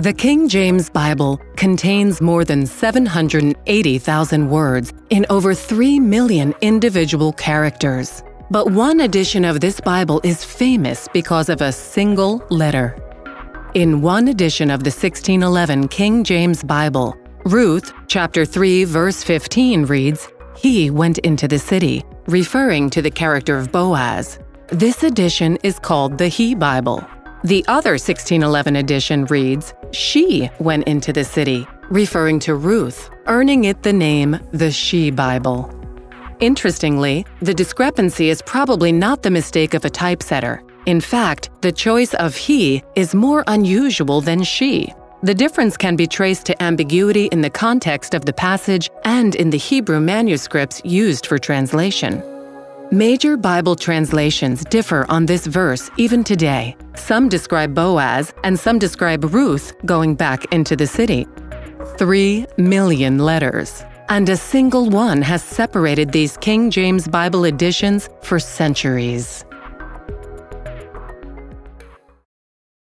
The King James Bible contains more than 780,000 words in over 3 million individual characters. But one edition of this Bible is famous because of a single letter. In one edition of the 1611 King James Bible, Ruth chapter 3 verse 15 reads, "He went into the city," referring to the character of Boaz. This edition is called the He Bible. The other 1611 edition reads, "She went into the city," referring to Ruth, earning it the name the She Bible. Interestingly, the discrepancy is probably not the mistake of a typesetter. In fact, the choice of he is more unusual than she. The difference can be traced to ambiguity in the context of the passage and in the Hebrew manuscripts used for translation. Major Bible translations differ on this verse even today. Some describe Boaz and some describe Ruth going back into the city. 3 million letters, and a single one has separated these King James Bible editions for centuries.